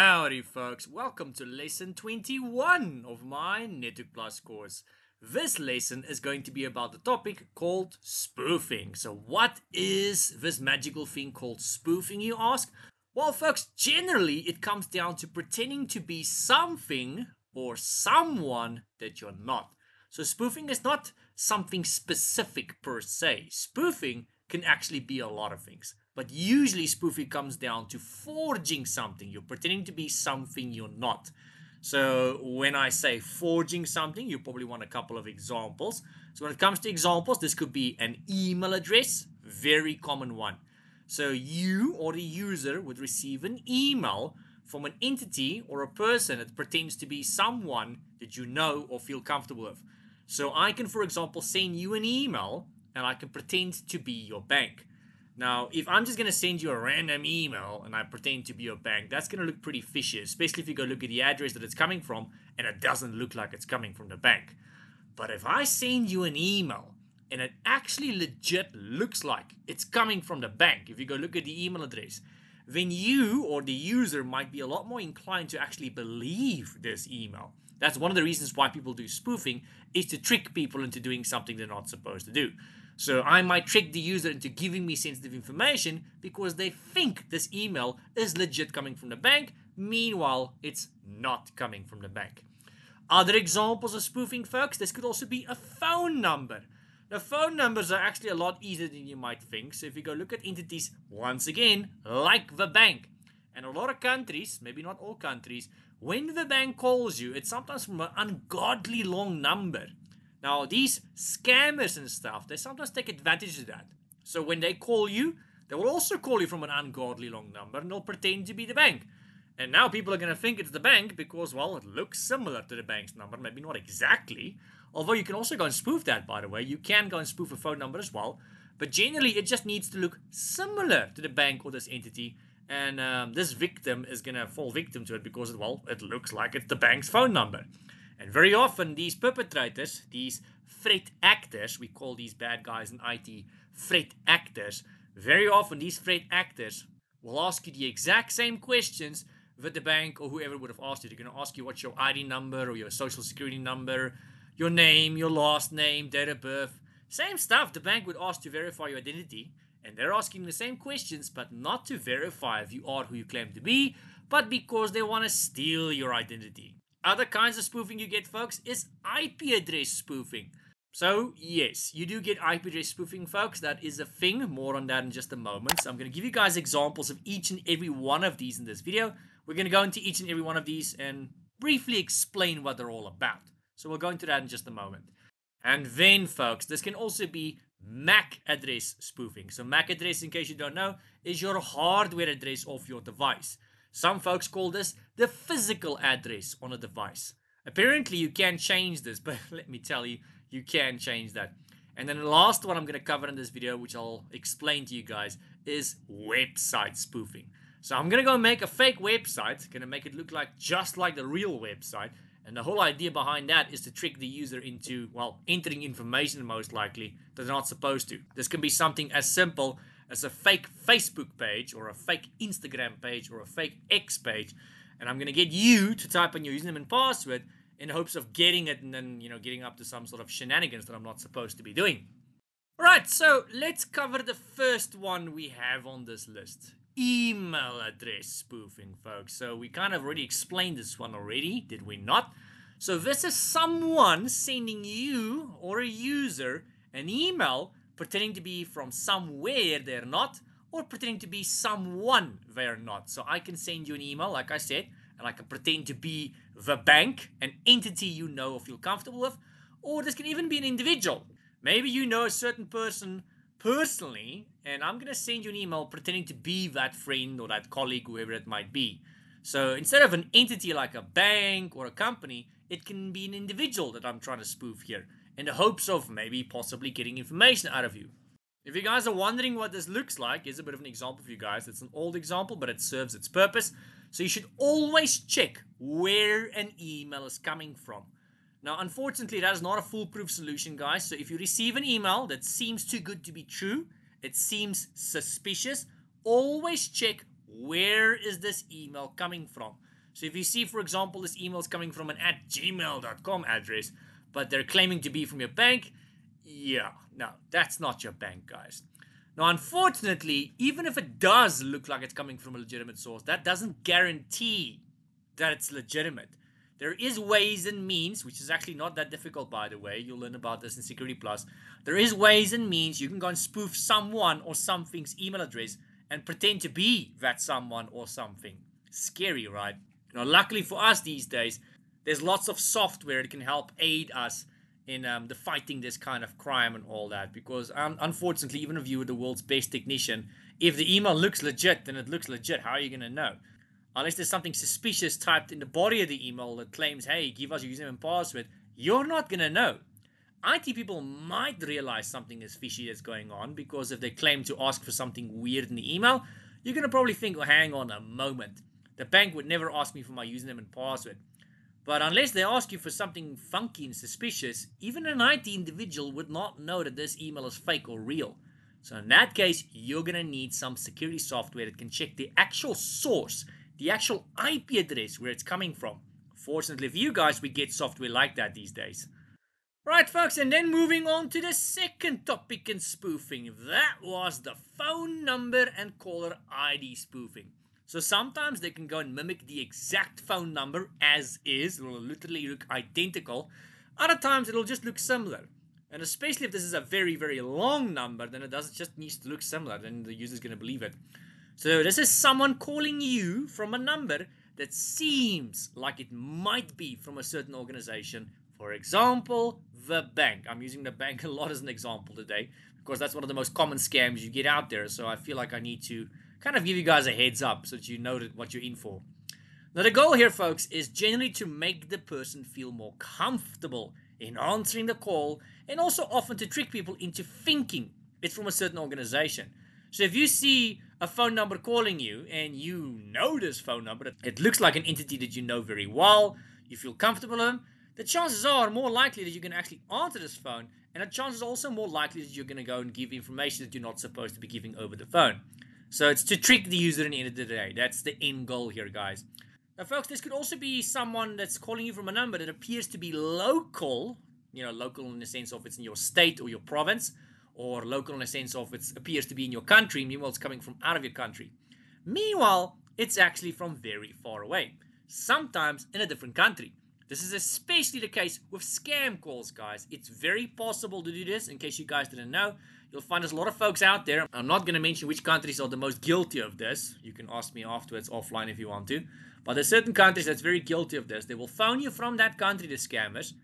Howdy folks, welcome to lesson 21 of my Network+ course. This lesson is going to be about the topic called spoofing. So what is this magical thing called spoofing, you ask? Well folks, generally it comes down to pretending to be something or someone that you're not. So spoofing is not something specific per se. Spoofing can actually be a lot of things. But usually spoofing comes down to forging something. You're pretending to be something you're not. So when I say forging something, you probably want a couple of examples. So when it comes to examples, this could be an email address, very common one. So you or the user would receive an email from an entity or a person that pretends to be someone that you know or feel comfortable with. So I can, for example, send you an email and I can pretend to be your bank. Now, if I'm just going to send you a random email and I pretend to be your bank, that's going to look pretty fishy, especially if you go look at the address that it's coming from and it doesn't look like it's coming from the bank. But if I send you an email and it actually legit looks like it's coming from the bank, if you go look at the email address, then you or the user might be a lot more inclined to actually believe this email. That's one of the reasons why people do spoofing, is to trick people into doing something they're not supposed to do. So I might trick the user into giving me sensitive information because they think this email is legit coming from the bank. Meanwhile, it's not coming from the bank. Other examples of spoofing, folks, this could also be a phone number. Now, phone numbers are actually a lot easier than you might think. So if you go look at entities, once again, like the bank. And a lot of countries, maybe not all countries, when the bank calls you, it's sometimes from an ungodly long number. Now, these scammers and stuff, they sometimes take advantage of that. So when they call you, they will also call you from an ungodly long number and they'll pretend to be the bank. And now people are going to think it's the bank because, well, it looks similar to the bank's number, maybe not exactly. Although you can also go and spoof that, by the way. You can go and spoof a phone number as well. But generally, it just needs to look similar to the bank or this entity. And this victim is going to fall victim to it because, well, it looks like it's the bank's phone number. And very often these perpetrators, these threat actors, we call these bad guys in IT threat actors, very often these threat actors will ask you the exact same questions that the bank or whoever would have asked you. They're going to ask you what's your ID number or your social security number, your name, your last name, date of birth. Same stuff the bank would ask to verify your identity. And they're asking the same questions, but not to verify if you are who you claim to be, but because they want to steal your identity. Other kinds of spoofing you get, folks, is IP address spoofing. So, yes, you do get IP address spoofing, folks. That is a thing. More on that in just a moment. So I'm going to give you guys examples of each and every one of these in this video. We're going to go into each and every one of these and briefly explain what they're all about. So we'll go into that in just a moment. And then, folks, this can also be MAC address spoofing. So MAC address, in case you don't know, is your hardware address of your device. Some folks call this the physical address on a device. Apparently, you can change this, but let me tell you, you can change that. And then the last one I'm going to cover in this video, which I'll explain to you guys, is website spoofing. So I'm going to go make a fake website, going to make it look like just like the real website. And the whole idea behind that is to trick the user into, well, entering information most likely that they're not supposed to. This can be something as simple as a fake Facebook page or a fake Instagram page or a fake X page, and I'm going to get you to type in your username and password in hopes of getting it and then, you know, getting up to some sort of shenanigans that I'm not supposed to be doing. All right, so let's cover the first one we have on this list. Email address spoofing, folks. So we kind of already explained this one already, did we not? So this is someone sending you or a user an email pretending to be from somewhere they're not, or pretending to be someone they're not. So I can send you an email, like I said, and I can pretend to be the bank, an entity you know or feel comfortable with, or this can even be an individual. Maybe you know a certain person personally, and I'm going to send you an email pretending to be that friend or that colleague, whoever it might be. So instead of an entity like a bank or a company, it can be an individual that I'm trying to spoof here, in the hopes of maybe possibly getting information out of you. If you guys are wondering what this looks like, here's a bit of an example for you guys. It's an old example, but it serves its purpose. So you should always check where an email is coming from. Now, unfortunately, that is not a foolproof solution, guys. So if you receive an email that seems too good to be true, it seems suspicious, always check where is this email coming from? So if you see, for example, this email is coming from an @gmail.com address, but they're claiming to be from your bank, yeah, no, that's not your bank, guys. Now, unfortunately, even if it does look like it's coming from a legitimate source, that doesn't guarantee that it's legitimate. There is ways and means, which is actually not that difficult, by the way. You'll learn about this in Security Plus. There is ways and means. You can go and spoof someone or something's email address and pretend to be that someone or something. Scary, right? Now, luckily for us these days, there's lots of software that can help aid us in the fighting this kind of crime and all that, because unfortunately, even if you were the world's best technician, if the email looks legit, then it looks legit. How are you going to know? Unless there's something suspicious typed in the body of the email that claims, hey, give us your username and password, you're not going to know. IT people might realize something is fishy that's going on, because if they claim to ask for something weird in the email, you're going to probably think, well, hang on a moment. The bank would never ask me for my username and password. But unless they ask you for something funky and suspicious, even an IT individual would not know that this email is fake or real. So in that case, you're going to need some security software that can check the actual source, the actual IP address where it's coming from. Fortunately for you guys, we get software like that these days. Right, folks, and then moving on to the second topic in spoofing. That was the phone number and caller ID spoofing. So sometimes they can go and mimic the exact phone number as is. It will literally look identical. Other times it'll just look similar. And especially if this is a very, very long number, then it just needs to look similar. Then the user's going to believe it. So this is someone calling you from a number that seems like it might be from a certain organization. For example, the bank. I'm using the bank a lot as an example today, because that's one of the most common scams you get out there. So I feel like I need to kind of give you guys a heads up so that you know what you're in for. Now, the goal here, folks, is generally to make the person feel more comfortable in answering the call, and also often to trick people into thinking it's from a certain organization. So if you see a phone number calling you and you know this phone number, it looks like an entity that you know very well, you feel comfortable in, the chances are more likely that you can actually answer this phone, and the chances are also more likely that you're going to go and give information that you're not supposed to be giving over the phone. So it's to trick the user in the end of the day. That's the end goal here, guys. Now, folks, this could also be someone that's calling you from a number that appears to be local, you know, local in the sense of it's in your state or your province, or local in the sense of it appears to be in your country, meanwhile it's coming from out of your country. Meanwhile, it's actually from very far away, sometimes in a different country. This is especially the case with scam calls, guys. It's very possible to do this, in case you guys didn't know. You'll find there's a lot of folks out there. I'm not going to mention which countries are the most guilty of this. You can ask me afterwards offline if you want to. But there's certain countries that's very guilty of this. They will phone you from that country, the scammers.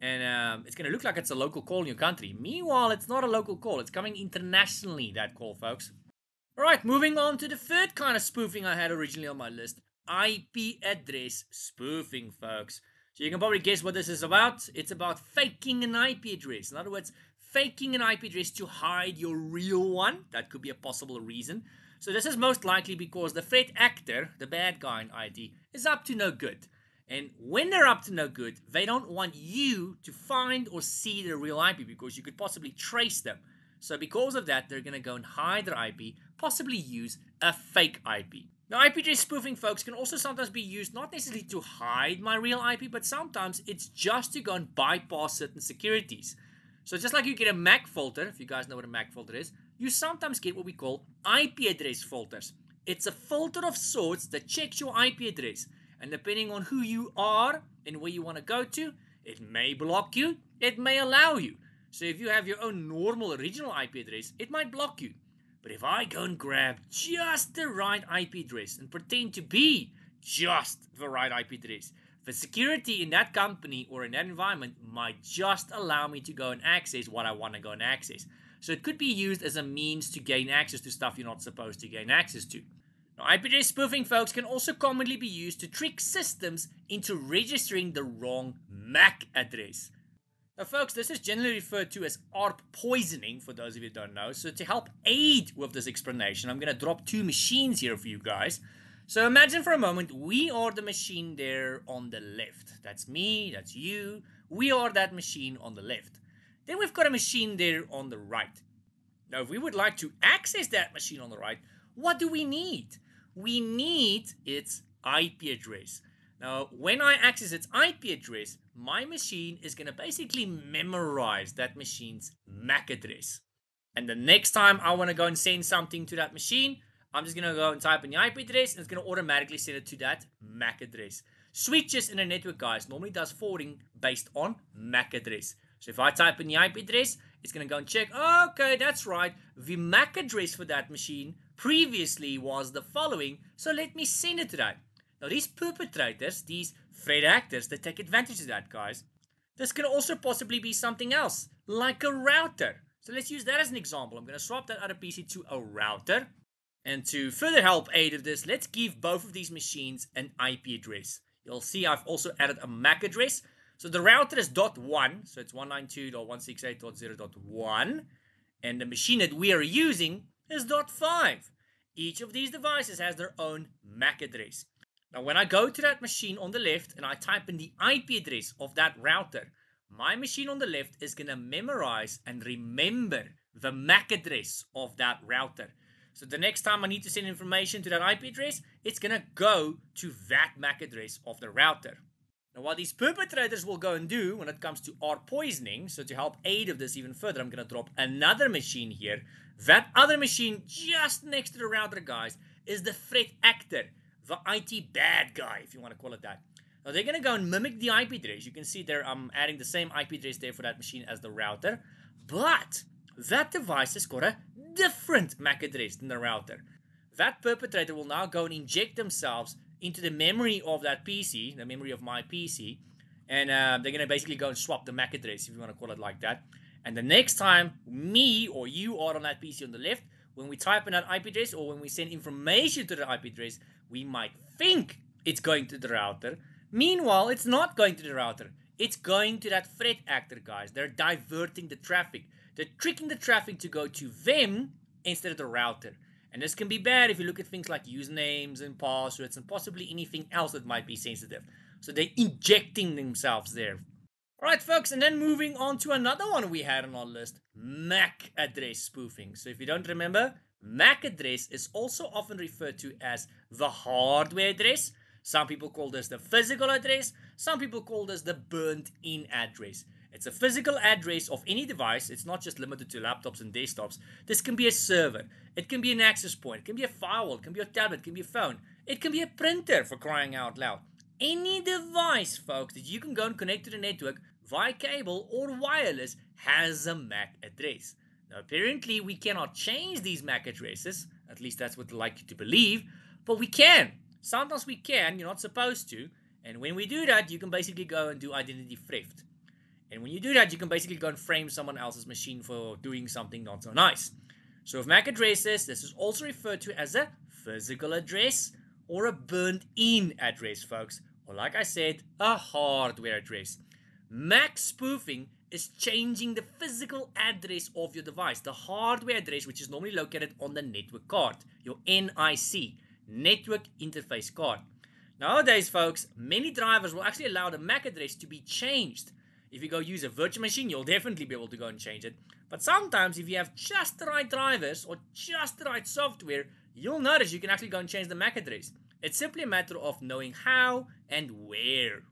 And it's going to look like it's a local call in your country. Meanwhile, it's not a local call. It's coming internationally, that call, folks. All right, moving on to the third kind of spoofing I had originally on my list. IP address spoofing, folks. So you can probably guess what this is about. It's about faking an IP address. In other words, faking an IP address to hide your real one. That could be a possible reason. So this is most likely because the threat actor, the bad guy in IT, is up to no good. And when they're up to no good, they don't want you to find or see their real IP, because you could possibly trace them. So because of that, they're going to go and hide their IP, possibly use a fake IP. Now, IP address spoofing, folks, can also sometimes be used not necessarily to hide my real IP, but sometimes it's just to go and bypass certain securities. So just like you get a MAC filter, if you guys know what a MAC filter is, you sometimes get what we call IP address filters. It's a filter of sorts that checks your IP address. And depending on who you are and where you want to go to, it may block you, it may allow you. So if you have your own normal original IP address, it might block you. But if I go and grab just the right IP address and pretend to be just the right IP address, the security in that company or in that environment might just allow me to go and access what I want to go and access. So it could be used as a means to gain access to stuff you're not supposed to gain access to. Now, IP address spoofing, folks, can also commonly be used to trick systems into registering the wrong MAC address. Now, folks, this is generally referred to as ARP poisoning, for those of you who don't know. So to help aid with this explanation, I'm going to drop two machines here for you guys. So imagine for a moment, we are the machine there on the left. That's me, that's you. We are that machine on the left. Then we've got a machine there on the right. Now, if we would like to access that machine on the right, what do we need? we need its IP address. Now, when I access its IP address, my machine is going to basically memorize that machine's MAC address. And the next time I want to go and send something to that machine, I'm just going to go and type in the IP address, and it's going to automatically send it to that MAC address. Switches in a network, guys, normally does forwarding based on MAC address. So if I type in the IP address, it's going to go and check, oh, okay, that's right, the MAC address for that machine previously was the following, so let me send it to that. Now, these perpetrators, these threat actors, they take advantage of that, guys. This can also possibly be something else, like a router. So let's use that as an example. I'm going to swap that other PC to a router. And to further help aid of this, let's give both of these machines an IP address. You'll see I've also added a MAC address. So the router is .1, so it's 192.168.0.1. And the machine that we are using is .5. Each of these devices has their own MAC address. Now, when I go to that machine on the left and I type in the IP address of that router, my machine on the left is going to memorize and remember the MAC address of that router. So the next time I need to send information to that IP address, it's going to go to that MAC address of the router. Now, what these perpetrators will go and do when it comes to R poisoning, so to help aid of this even further, I'm going to drop another machine here. That other machine just next to the router, guys, is the threat actor. The IT bad guy, if you want to call it that. Now, they're going to go and mimic the IP address. You can see there I'm adding the same IP address there for that machine as the router. But that device has got a different MAC address than the router. That perpetrator will now go and inject themselves into the memory of that PC, the memory of my PC. And they're going to basically go and swap the MAC address, if you want to call it like that. And the next time me or you are on that PC on the left, when we type in that IP address or when we send information to the IP address, we might think it's going to the router. Meanwhile, it's not going to the router. It's going to that threat actor, guys. They're diverting the traffic. They're tricking the traffic to go to them instead of the router. And this can be bad if you look at things like usernames and passwords and possibly anything else that might be sensitive. So they're injecting themselves there. Alright, folks, and then moving on to another one we had on our list, MAC address spoofing. So if you don't remember, MAC address is also often referred to as the hardware address. Some people call this the physical address. Some people call this the burnt-in address. It's a physical address of any device. It's not just limited to laptops and desktops. This can be a server. It can be an access point. It can be a firewall. It can be a tablet. It can be a phone. It can be a printer, for crying out loud. Any device, folks, that you can go and connect to the network via cable or wireless has a MAC address. Now, apparently, we cannot change these MAC addresses. At least that's what they like you to believe. But we can. Sometimes we can. You're not supposed to. And when we do that, you can basically go and do identity theft. And when you do that, you can basically go and frame someone else's machine for doing something not so nice. So with MAC addresses, this is also referred to as a physical address or a burnt-in address, folks. Or like I said, a hardware address. MAC spoofing is changing the physical address of your device, the hardware address, which is normally located on the network card, your NIC, Network Interface Card. Nowadays, folks, many drivers will actually allow the MAC address to be changed. If you go use a virtual machine, you'll definitely be able to go and change it. But sometimes, if you have just the right drivers or just the right software, you'll notice you can actually go and change the MAC address. It's simply a matter of knowing how and where.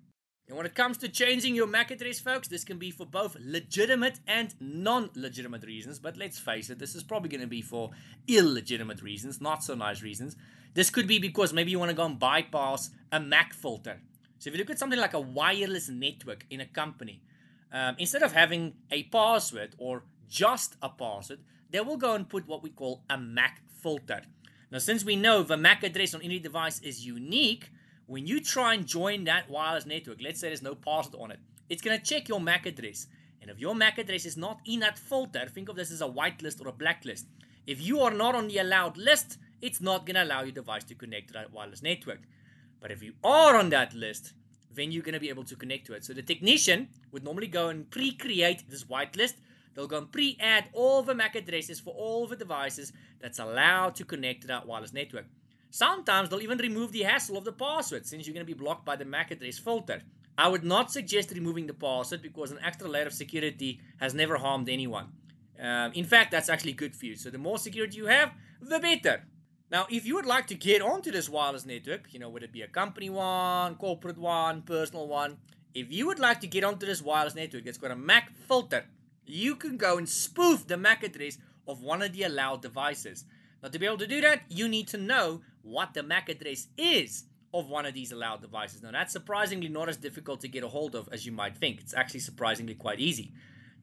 And when it comes to changing your MAC address, folks, this can be for both legitimate and non-legitimate reasons. But let's face it, this is probably going to be for illegitimate reasons, not so nice reasons. This could be because maybe you want to go and bypass a MAC filter. So if you look at something like a wireless network in a company, instead of having a password or just a password, they will go and put what we call a MAC filter. Now, since we know the MAC address on any device is unique, when you try and join that wireless network, let's say there's no password on it, it's going to check your MAC address. And if your MAC address is not in that filter, think of this as a whitelist or a blacklist. If you are not on the allowed list, it's not going to allow your device to connect to that wireless network. But if you are on that list, then you're going to be able to connect to it. So the technician would normally go and pre-create this whitelist. They'll go and pre-add all the MAC addresses for all the devices that's allowed to connect to that wireless network. Sometimes they'll even remove the hassle of the password since you're going to be blocked by the MAC address filter. I would not suggest removing the password because an extra layer of security has never harmed anyone. In fact, that's actually good for you. So the more security you have, the better. Now, if you would like to get onto this wireless network, you know, whether it be a company one, corporate one, personal one, if you would like to get onto this wireless network that's got a MAC filter, you can go and spoof the MAC address of one of the allowed devices. Now, to be able to do that, you need to know what the MAC address is of one of these allowed devices. Now, that's surprisingly not as difficult to get a hold of as you might think. It's actually surprisingly quite easy.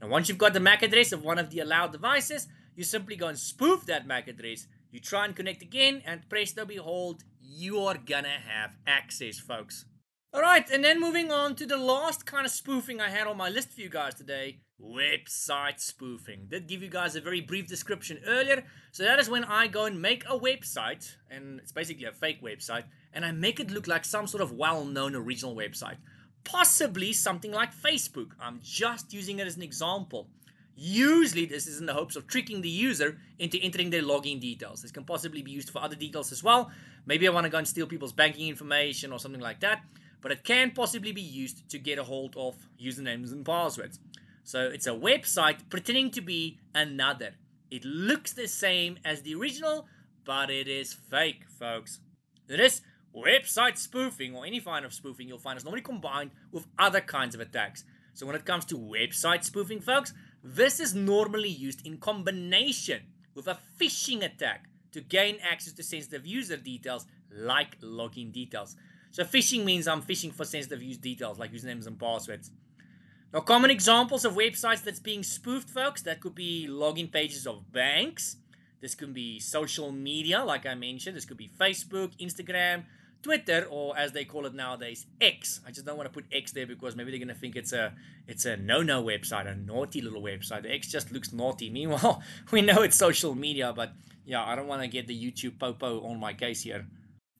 Now, once you've got the MAC address of one of the allowed devices, you simply go and spoof that MAC address. You try and connect again, and presto behold, you are gonna have access, folks. Alright, and then moving on to the last kind of spoofing I had on my list for you guys today, website spoofing. Did give you guys a very brief description earlier, so that is when I go and make a website, and it's basically a fake website, and I make it look like some sort of well-known original website. Possibly something like Facebook. I'm just using it as an example. Usually this is in the hopes of tricking the user into entering their login details. This can possibly be used for other details as well. Maybe I want to go and steal people's banking information or something like that. But it can possibly be used to get a hold of usernames and passwords. So it's a website pretending to be another. It looks the same as the original, but it is fake, folks. This website spoofing, or any kind of spoofing you'll find, is normally combined with other kinds of attacks. So when it comes to website spoofing, folks, this is normally used in combination with a phishing attack to gain access to sensitive user details like login details. So phishing means I'm phishing for sensitive user details like usernames and passwords. Now, common examples of websites that's being spoofed, folks, that could be login pages of banks. This could be social media, like I mentioned. This could be Facebook, Instagram, Twitter, or as they call it nowadays, X. I just don't want to put X there because maybe they're going to think it's a no-no website, a naughty little website. The X just looks naughty. Meanwhile, we know it's social media, but yeah, I don't want to get the YouTube popo on my case here.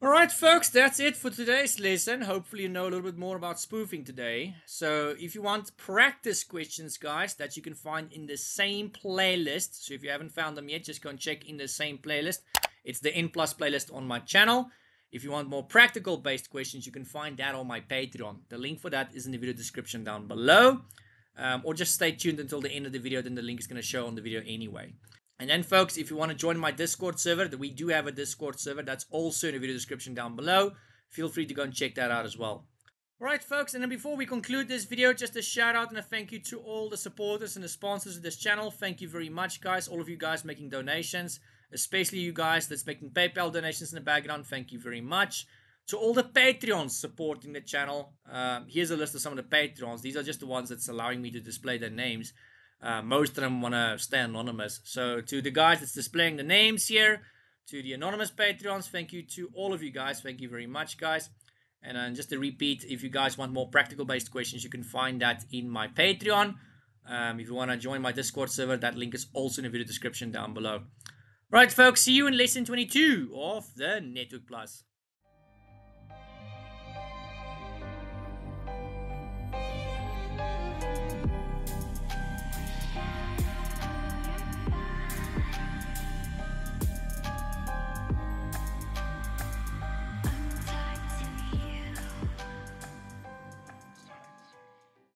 All right, folks, that's it for today's lesson. Hopefully you know a little bit more about spoofing today. So if you want practice questions, guys, that you can find in the same playlist. So if you haven't found them yet, just go and check in the same playlist. It's the N+ playlist on my channel. If you want more practical-based questions, you can find that on my Patreon. The link for that is in the video description down below. Or just stay tuned until the end of the video, then the link is going to show on the video anyway. And then, folks, if you want to join my Discord server, we do have a Discord server. That's also in the video description down below. Feel free to go and check that out as well. Alright, folks, and then before we conclude this video, just a shout-out and a thank you to all the supporters and the sponsors of this channel. Thank you very much, guys. All of you guys making donations. Especially you guys that's making PayPal donations in the background, thank you very much. To all the Patreons supporting the channel, here's a list of some of the Patreons. These are just the ones that's allowing me to display their names. Most of them want to stay anonymous. So to the guys that's displaying the names here, to the anonymous Patreons, thank you to all of you guys. Thank you very much, guys. And just to repeat, if you guys want more practical-based questions, you can find that in my Patreon. If you want to join my Discord server, that link is also in the video description down below. Right, folks, see you in lesson 22 of the Network+.